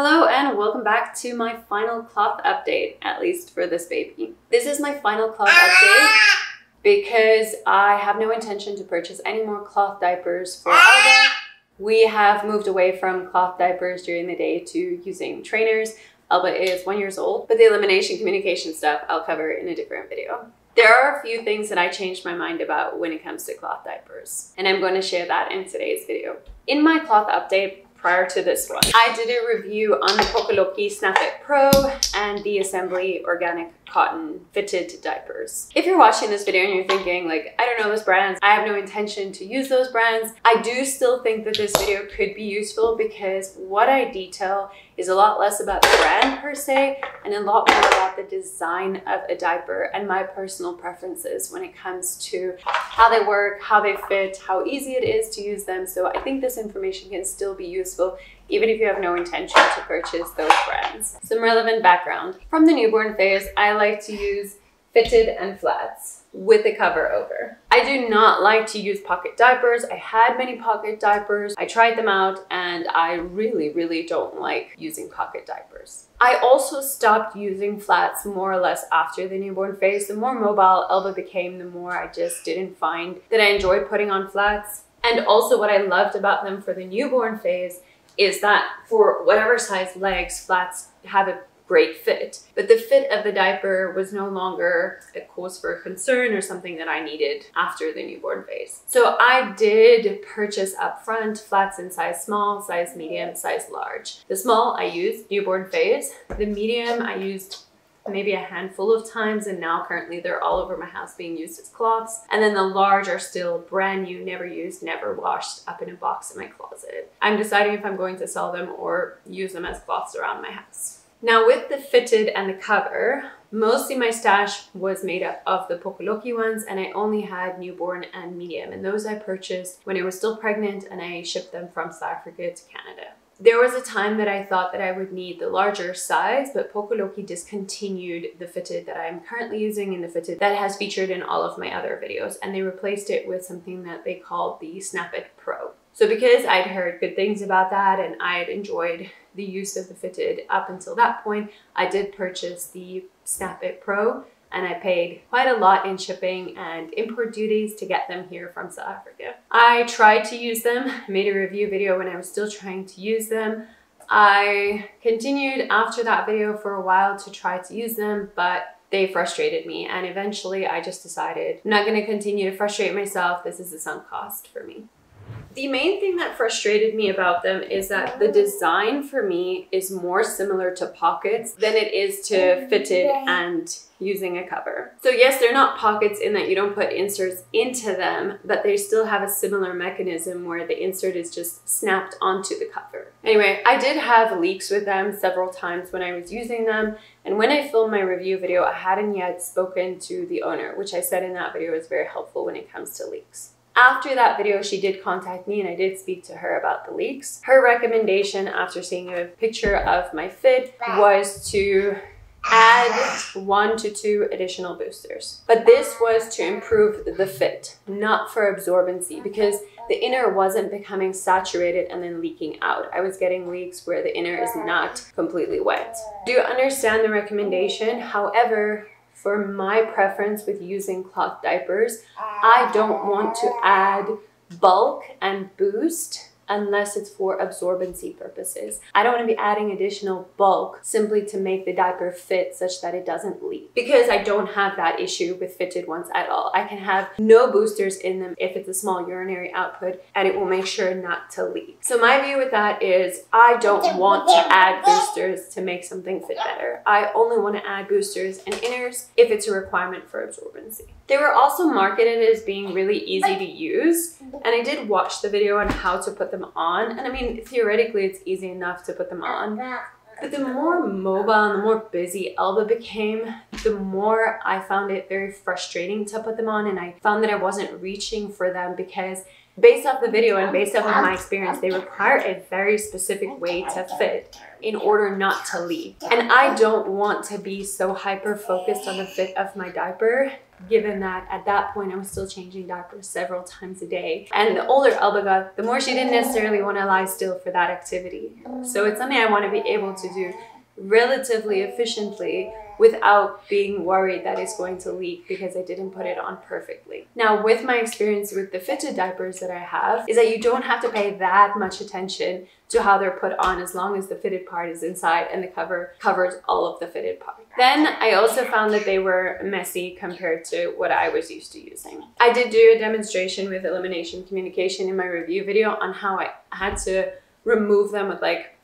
Hello and welcome back to my final cloth update, at least for this baby. This is my final cloth update because I have no intention to purchase any more cloth diapers for Alba. We have moved away from cloth diapers during the day to using trainers. Alba is 1 year old, but the elimination communication stuff I'll cover in a different video. There are a few things that I changed my mind about when it comes to cloth diapers, and I'm going to share that in today's video. In my cloth update prior to this one, I did a review on the Pokkelokkie Snappit Pro and the Esembly organic cotton fitted diapers. If you're watching this video and you're thinking like, I don't know those brands, I have no intention to use those brands, I do still think that this video could be useful because what I detail is a lot less about the brand per se and a lot more about the design of a diaper and my personal preferences when it comes to how they work, how they fit, how easy it is to use them. So I think this information can still be useful even if you have no intention to purchase those brands. Some relevant background. From the newborn phase, I like to use fitted and flats with a cover over. I do not like to use pocket diapers. I had many pocket diapers. I tried them out and I really don't like using pocket diapers. I also stopped using flats more or less after the newborn phase. The more mobile Elba became, the more I just didn't find that I enjoyed putting on flats. And also what I loved about them for the newborn phase is that for whatever size legs, flats have a great fit, but the fit of the diaper was no longer a cause for concern or something that I needed after the newborn phase. So I did purchase upfront flats in size small, size medium, size large. The small I used newborn phase, the medium I used maybe a handful of times, and now currently they're all over my house being used as cloths. And then the large are still brand new, never used, never washed, up in a box in my closet. I'm deciding if I'm going to sell them or use them as cloths around my house. Now with the fitted and the cover, mostly my stash was made up of the Pokkelokkie ones, and I only had newborn and medium, and those I purchased when I was still pregnant and I shipped them from South Africa to Canada. There was a time that I thought that I would need the larger size, but Pokkelokkie discontinued the fitted that I'm currently using and the fitted that has featured in all of my other videos, and they replaced it with something that they called the Snappit Pro. So because I'd heard good things about that and I had enjoyed the use of the fitted up until that point, I did purchase the Snappit Pro, and I paid quite a lot in shipping and import duties to get them here from South Africa. I tried to use them, made a review video when I was still trying to use them. I continued after that video for a while to try to use them, but they frustrated me, and eventually I just decided I'm not going to continue to frustrate myself. This is a sunk cost for me. The main thing that frustrated me about them is that the design for me is more similar to pockets than it is to fitted and using a cover. So yes, they're not pockets in that you don't put inserts into them, but they still have a similar mechanism where the insert is just snapped onto the cover. Anyway, I did have leaks with them several times when I was using them, and when I filmed my review video, I hadn't yet spoken to the owner, which I said in that video is very helpful when it comes to leaks. After that video, she did contact me and I did speak to her about the leaks. Her recommendation after seeing a picture of my fit was to add 1 to 2 additional boosters. But this was to improve the fit, not for absorbency, because the inner wasn't becoming saturated and then leaking out. I was getting leaks where the inner is not completely wet. Do you understand the recommendation? However, for my preference with using cloth diapers, I don't want to add bulk and boost unless it's for absorbency purposes. I don't want to be adding additional bulk simply to make the diaper fit such that it doesn't leak, because I don't have that issue with fitted ones at all. I can have no boosters in them if it's a small urinary output, and it will make sure not to leak. So my view with that is I don't want to add boosters to make something fit better. I only want to add boosters and inners if it's a requirement for absorbency. They were also marketed as being really easy to use, and I did watch the video on how to put them on, and I mean theoretically it's easy enough to put them on, but the more mobile and the more busy Elba became, the more I found it very frustrating to put them on, and I found that I wasn't reaching for them because Based off the video and based off of my experience, they require a very specific way to fit in order not to leak. And I don't want to be so hyper-focused on the fit of my diaper, given that at that point I was still changing diapers several times a day. And the older Elba got, the more she didn't necessarily want to lie still for that activity. So it's something I want to be able to do relatively efficiently without being worried that it's going to leak because I didn't put it on perfectly. Now, with my experience with the fitted diapers that I have, is that you don't have to pay that much attention to how they're put on as long as the fitted part is inside and the cover covers all of the fitted part. Then I also found that they were messy compared to what I was used to using. I did do a demonstration with elimination communication in my review video on how I had to remove them with like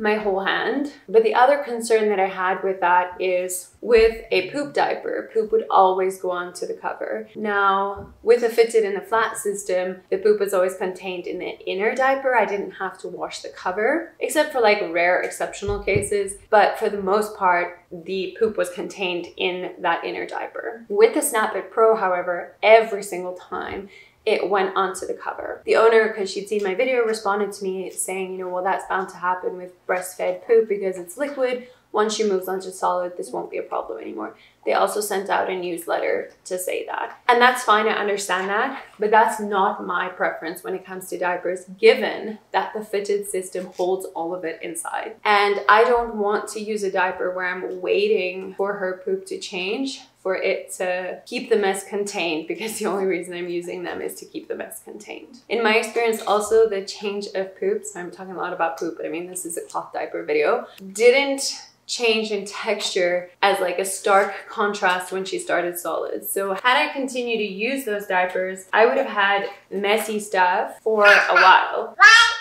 my whole hand. But the other concern that I had with that is with a poop diaper, poop would always go onto the cover. Now, with a fitted and a flat system, the poop was always contained in the inner diaper. I didn't have to wash the cover, except for like rare exceptional cases. But for the most part, the poop was contained in that inner diaper. With the Snappit Pro, however, every single time, it went onto the cover. The owner, because she'd seen my video, responded to me saying, you know, well, that's bound to happen with breastfed poop because it's liquid. Once she moves onto solid, this won't be a problem anymore. They also sent out a newsletter to say that. And that's fine, I understand that, but that's not my preference when it comes to diapers, given that the fitted system holds all of it inside. And I don't want to use a diaper where I'm waiting for her poop to change for it to keep the mess contained, because the only reason I'm using them is to keep the mess contained. In my experience also, the change of poop, so I'm talking a lot about poop, but I mean, this is a cloth diaper video, didn't change in texture as like a stark contrast when she started solid. So had I continued to use those diapers, I would have had messy stuff for a while.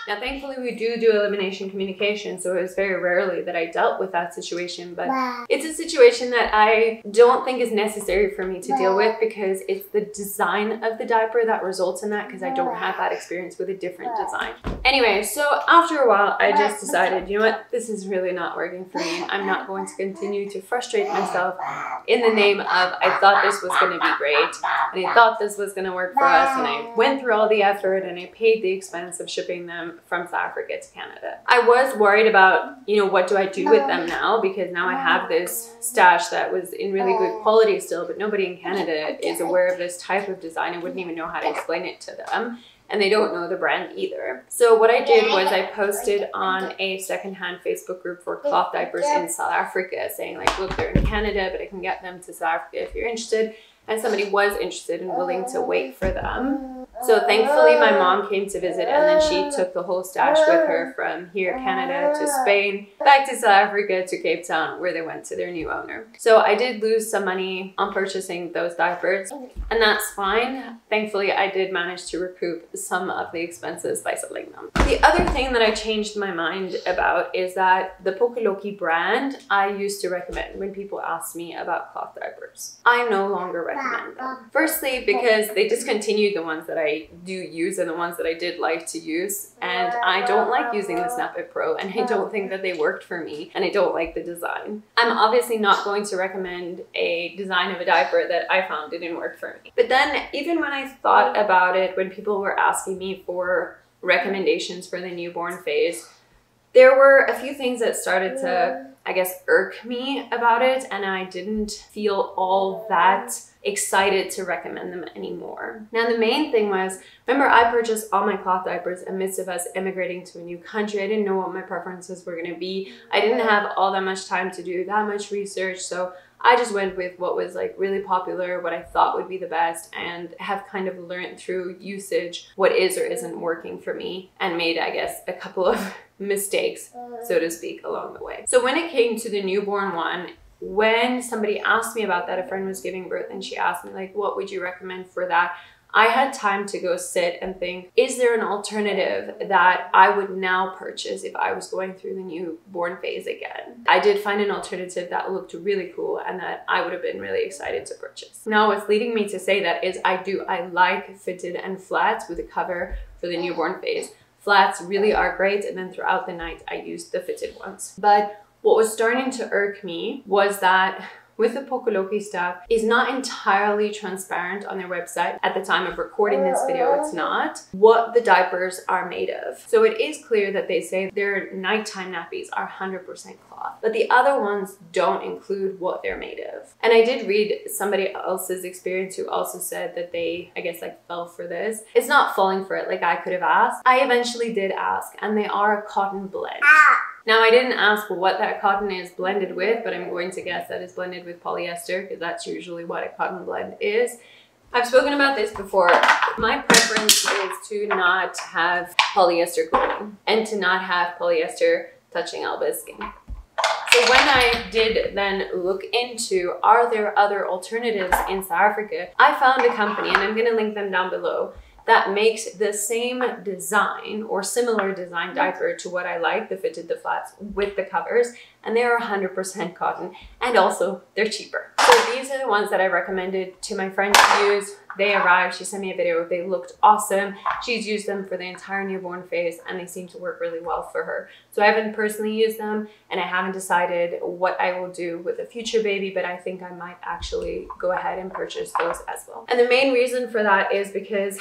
Now, thankfully, we do elimination communication, so it was very rarely that I dealt with that situation, but it's a situation that I don't think is necessary for me to deal with because it's the design of the diaper that results in that, because I don't have that experience with a different design. Anyway, so after a while, I just decided, you know what, this is really not working for me. I'm not going to continue to frustrate myself in the name of, I thought this was going to be great, and I thought this was going to work for us, and I went through all the effort, and I paid the expense of shipping them from South Africa to Canada. I was worried about, you know, what do I do with them now? Because now I have this stash that was in really good quality still, but nobody in Canada is aware of this type of design. I wouldn't even know how to explain it to them. And they don't know the brand either. So what I did was I posted on a secondhand Facebook group for cloth diapers in South Africa saying like, look, they're in Canada, but I can get them to South Africa if you're interested. And somebody was interested and willing to wait for them. So thankfully my mom came to visit and then she took the whole stash with her from here, Canada to Spain, back to South Africa to Cape Town, where they went to their new owner. So I did lose some money on purchasing those diapers, and that's fine. Thankfully I did manage to recoup some of the expenses by selling them. The other thing that I changed my mind about is that the Pokkelokkie brand I used to recommend when people asked me about cloth diapers. I no longer recommend them. Firstly, because they discontinued the ones that I do use and the ones that I did like to use, and I don't like using the Snappit Pro, and I don't think that they worked for me, and I don't like the design. I'm obviously not going to recommend a design of a diaper that I found didn't work for me. But then even when I thought about it, when people were asking me for recommendations for the newborn phase, there were a few things that started to, I guess, irk me about it, and I didn't feel all that excited to recommend them anymore. Now, the main thing was, remember, I purchased all my cloth diapers amidst of us immigrating to a new country. I didn't know what my preferences were going to be. I didn't have all that much time to do that much research, so I just went with what was like really popular, what I thought would be the best, and have kind of learned through usage what is or isn't working for me, and made, I guess, a couple of mistakes, so to speak, along the way. So when it came to the newborn one, when somebody asked me about that, a friend was giving birth and she asked me like, what would you recommend for that? I had time to go sit and think, is there an alternative that I would now purchase if I was going through the newborn phase again? I did find an alternative that looked really cool and that I would have been really excited to purchase. Now, what's leading me to say that is I like fitted and flats with a cover for the newborn phase. Flats really are great, and then throughout the night I used the fitted ones. But what was starting to irk me was that with the Pokkelokkie stuff is not entirely transparent on their website. At the time of recording this video, it's not what the diapers are made of. So it is clear that they say their nighttime nappies are 100% cloth, but the other ones don't include what they're made of. And I did read somebody else's experience who also said that they, I guess, like fell for this. It's not falling for it, like I could have asked. I eventually did ask, and they are a cotton blend. Now, I didn't ask what that cotton is blended with, but I'm going to guess that it's blended with polyester because that's usually what a cotton blend is. I've spoken about this before. My preference is to not have polyester clothing and to not have polyester touching Alba's skin. So when I did then look into, are there other alternatives in South Africa, I found a company, and I'm going to link them down below, that makes the same design or similar design diaper to what I like, the fitted, the flats with the covers, and they are 100% cotton, and also they're cheaper. So these are the ones that I recommended to my friend to use. They arrived, she sent me a video, they looked awesome. She's used them for the entire newborn phase and they seem to work really well for her. So I haven't personally used them and I haven't decided what I will do with a future baby, but I think I might actually go ahead and purchase those as well. And the main reason for that is because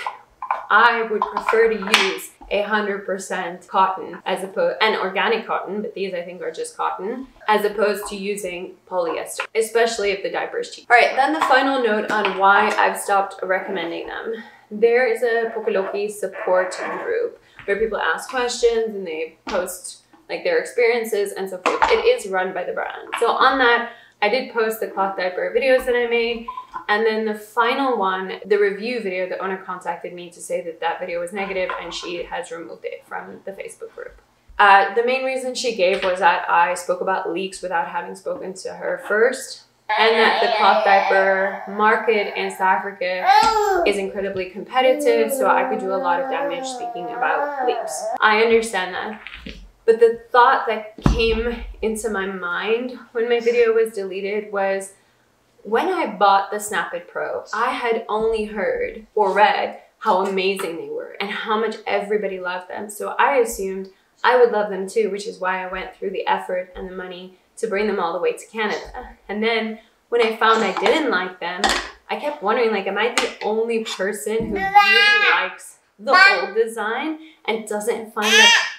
I would prefer to use 100% cotton as opposed, and organic cotton, but these I think are just cotton, as opposed to using polyester, especially if the diaper is cheap. All right, then the final note on why I've stopped recommending them. There is a Pokkelokkie support group where people ask questions and they post like their experiences and so forth. It is run by the brand. So on that, I did post the cloth diaper videos that I made, and then the final one, the review video, the owner contacted me to say that that video was negative and she has removed it from the Facebook group. The main reason she gave was that I spoke about leaks without having spoken to her first, and that the cloth diaper market in South Africa is incredibly competitive, so I could do a lot of damage speaking about leaks. I understand that. But the thought that came into my mind when my video was deleted was, when I bought the Snappit Pro, I had only heard or read how amazing they were and how much everybody loved them. So I assumed I would love them too, which is why I went through the effort and the money to bring them all the way to Canada. And then when I found I didn't like them, I kept wondering, like, am I the only person who really likes the old design and doesn't find that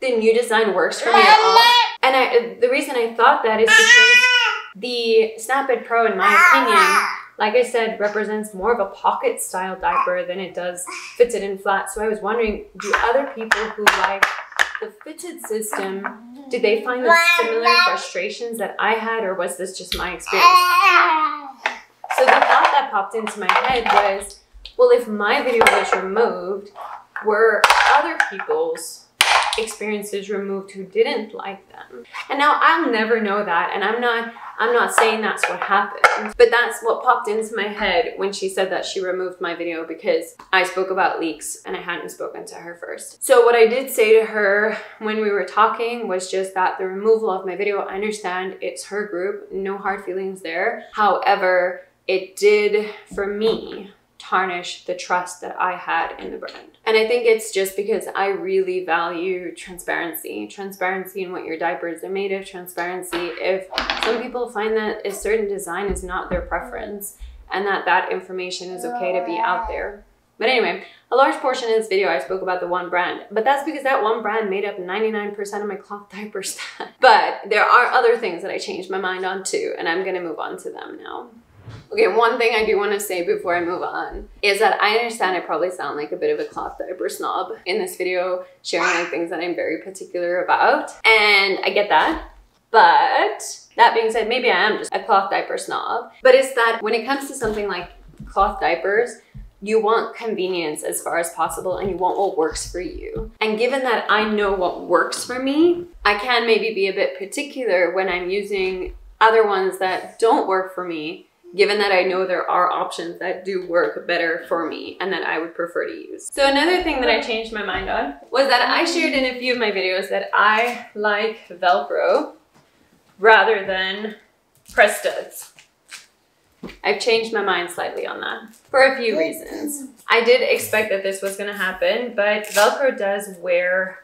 the new design works for me at all? And the reason I thought that is because the Snappit Pro, in my opinion, like I said, represents more of a pocket style diaper than it does fitted and flat. So I was wondering, do other people who like the fitted system, did they find the similar frustrations that I had, or was this just my experience? So the thought that popped into my head was, well, if my video was removed, were other people's experiences removed who didn't like them? And now I'll never know that, and I'm not saying that's what happened, but that's what popped into my head when she said that she removed my video because I spoke about leaks and I hadn't spoken to her first. So what I did say to her when we were talking was just that the removal of my video, I understand it's her group, no hard feelings there. However, it did for me tarnish the trust that I had in the brand. And I think it's just because I really value transparency in what your diapers are made of, transparency if some people find that a certain design is not their preference, and that information is okay to be out there. But anyway, a large portion of this video I spoke about the one brand, but that's because that one brand made up 99% of my cloth diaper stack. But there are other things that I changed my mind on too, and I'm gonna move on to them now. Okay, one thing I do want to say before I move on is that I understand I probably sound like a bit of a cloth diaper snob in this video, sharing like things that I'm very particular about, and I get that. But that being said, maybe I am just a cloth diaper snob, but it's that when it comes to something like cloth diapers, you want convenience as far as possible and you want what works for you. And given that I know what works for me, I can maybe be a bit particular when I'm using other ones that don't work for me, given that I know there are options that do work better for me and that I would prefer to use. So another thing that I changed my mind on was that I shared in a few of my videos that I like Velcro rather than press studs. I've changed my mind slightly on that for a few reasons. I did expect that this was gonna happen, but Velcro does wear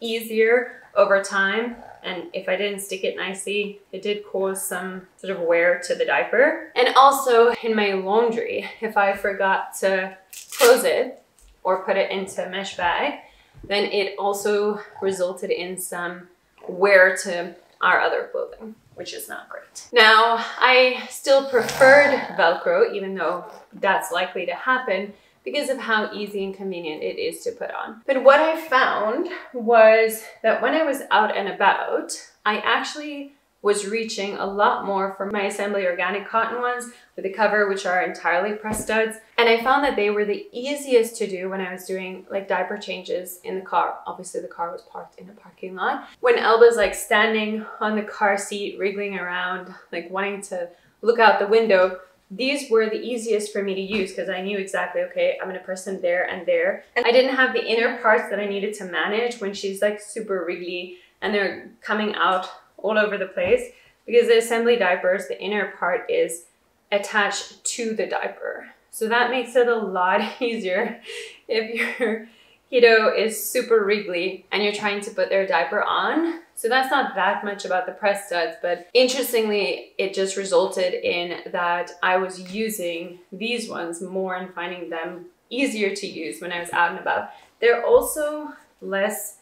easier over time And if I didn't stick it nicely, it did cause some sort of wear to the diaper. And also in my laundry, if I forgot to close it or put it into a mesh bag, then it also resulted in some wear to our other clothing, which is not great. Now, I still preferred Velcro, even though that's likely to happen because of how easy and convenient it is to put on. But what I found was that when I was out and about, I actually was reaching a lot more for my Esembly organic cotton ones with the cover, which are entirely press studs. And I found that they were the easiest to do when I was doing like diaper changes in the car. Obviously the car was parked in a parking lot. When Elba's like standing on the car seat, wriggling around, like wanting to look out the window, these were the easiest for me to use because I knew exactly, okay, I'm gonna press them there and there. And I didn't have the inner parts that I needed to manage when she's like super wriggly and they're coming out all over the place, because the Esembly diapers, the inner part is attached to the diaper. So that makes it a lot easier if your kiddo is super wriggly and you're trying to put their diaper on. So that's not that much about the press studs, but interestingly, it just resulted in that I was using these ones more and finding them easier to use when I was out and about. They're also less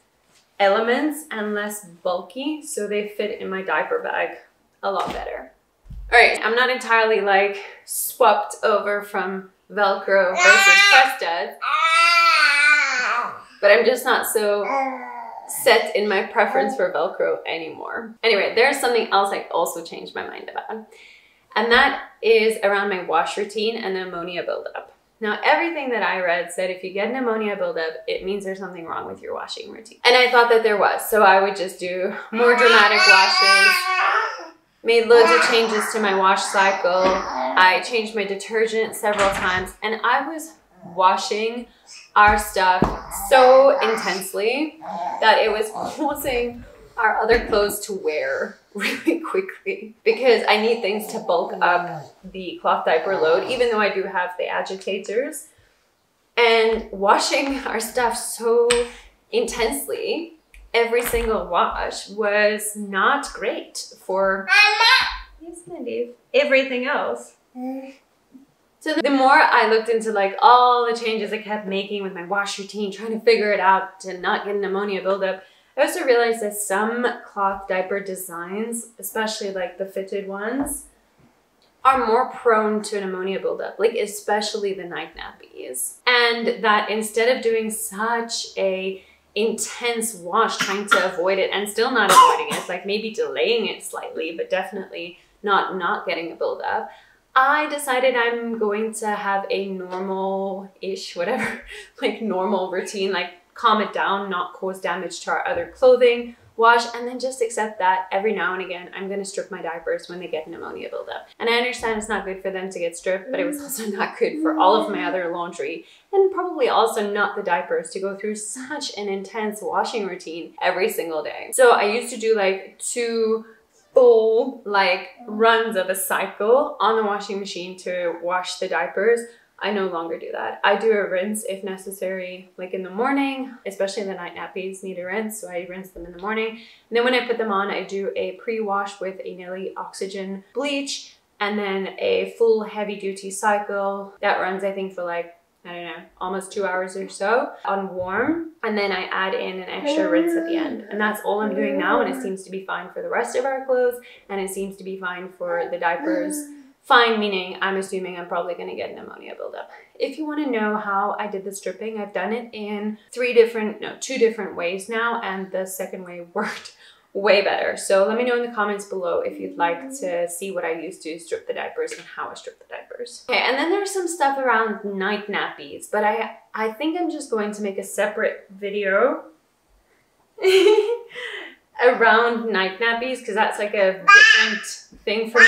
elements and less bulky, so they fit in my diaper bag a lot better. All right, I'm not entirely like swapped over from Velcro versus press studs, but I'm just not so set in my preference for Velcro anymore. Anyway, there's something else I also changed my mind about, and that is around my wash routine and the ammonia buildup. Now, everything that I read said if you get an ammonia buildup, it means there's something wrong with your washing routine. And I thought that there was, so I would just do more dramatic washes, made loads of changes to my wash cycle. I changed my detergent several times, and I was washing our stuff so intensely that it was causing our other clothes to wear really quickly, because I need things to bulk up the cloth diaper load, even though I do have the agitators. And washing our stuff so intensely every single wash was not great for everything else. So the more I looked into like all the changes I kept making with my wash routine, trying to figure it out to not get an ammonia buildup, I also realized that some cloth diaper designs, especially like the fitted ones, are more prone to an ammonia buildup, like especially the night nappies. And that instead of doing such a intense wash, trying to avoid it and still not avoiding it, like maybe delaying it slightly, but definitely not getting a buildup, I decided I'm going to have a normal-ish, whatever, like normal routine, like calm it down, not cause damage to our other clothing, wash, and then just accept that every now and again, I'm gonna strip my diapers when they get an ammonia buildup. And I understand it's not good for them to get stripped, but it was also not good for all of my other laundry, and probably also not the diapers to go through such an intense washing routine every single day. So I used to do like 2 full like runs of a cycle on the washing machine to wash the diapers. I no longer do that. I do a rinse if necessary, like in the morning, especially the night nappies need a rinse, so I rinse them in the morning. And then when I put them on, I do a pre-wash with a Nellie oxygen bleach, and then a full heavy-duty cycle that runs, I think, for like, I don't know, almost 2 hours or so on warm. And then I add in an extra rinse at the end. And that's all I'm doing now, and it seems to be fine for the rest of our clothes, and it seems to be fine for the diapers. Fine, meaning I'm assuming I'm probably gonna get an ammonia buildup. If you wanna know how I did the stripping, I've done it in two different ways now, and the second way worked way better. So let me know in the comments below if you'd like to see what I used to strip the diapers and how I strip the diapers. Okay, and then there's some stuff around night nappies, but I think I'm just going to make a separate video around night nappies, because that's like a different thing for me.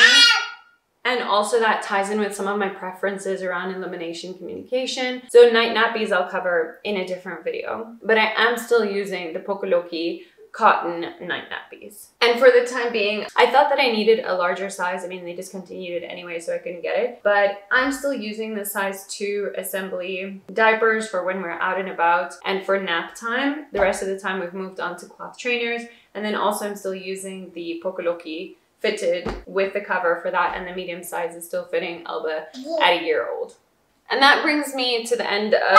And also that ties in with some of my preferences around elimination communication. So night nappies I'll cover in a different video, but I am still using the Pokkelokkie cotton night nappies. And for the time being, I thought that I needed a larger size. I mean, they discontinued it anyway, so I couldn't get it, but I'm still using the size 2 Esembly diapers for when we're out and about and for nap time. The rest of the time we've moved on to cloth trainers. And then also I'm still using the Pokkelokkie fitted with the cover for that, and the medium size is still fitting Elba at a year old. And that brings me to the end of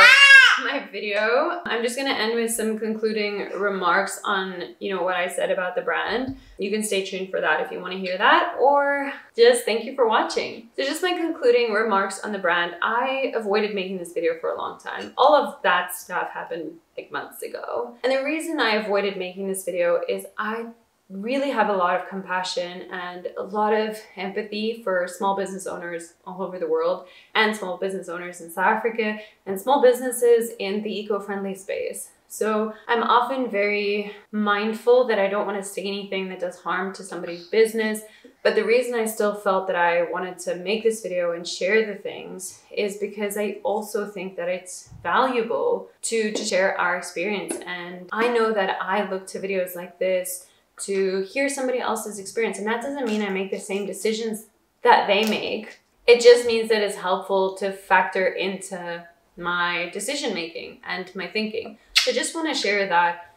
my video. I'm just gonna end with some concluding remarks on, you know, what I said about the brand. You can stay tuned for that if you wanna hear that, or just thank you for watching. So just my concluding remarks on the brand. I avoided making this video for a long time. All of that stuff happened like months ago. And the reason I avoided making this video is I really have a lot of compassion and a lot of empathy for small business owners all over the world, and small business owners in South Africa, and small businesses in the eco-friendly space. So I'm often very mindful that I don't want to say anything that does harm to somebody's business. But the reason I still felt that I wanted to make this video and share the things is because I also think that it's valuable to share our experience. And I know that I look to videos like this to hear somebody else's experience. And that doesn't mean I make the same decisions that they make. It just means that it's helpful to factor into my decision making and my thinking. So just want to share that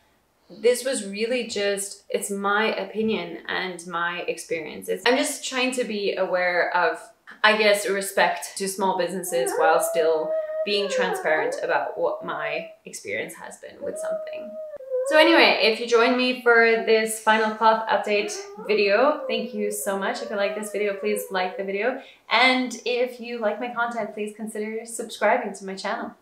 this was really just, it's my opinion and my experiences. I'm just trying to be aware of, I guess, respect to small businesses while still being transparent about what my experience has been with something. So anyway, if you joined me for this final cloth update video, thank you so much. If you like this video, please like the video. And if you like my content, please consider subscribing to my channel.